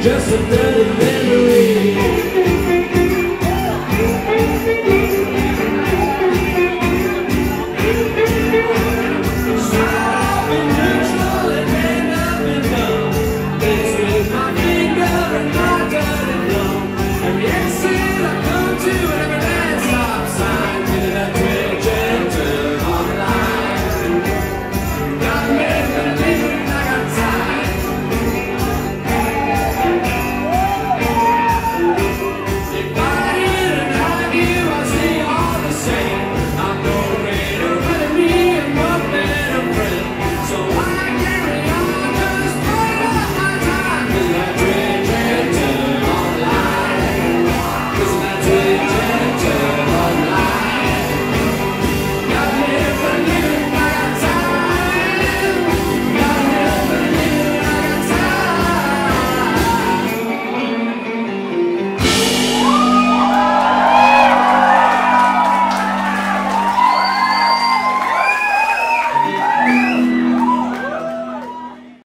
Just a little bit.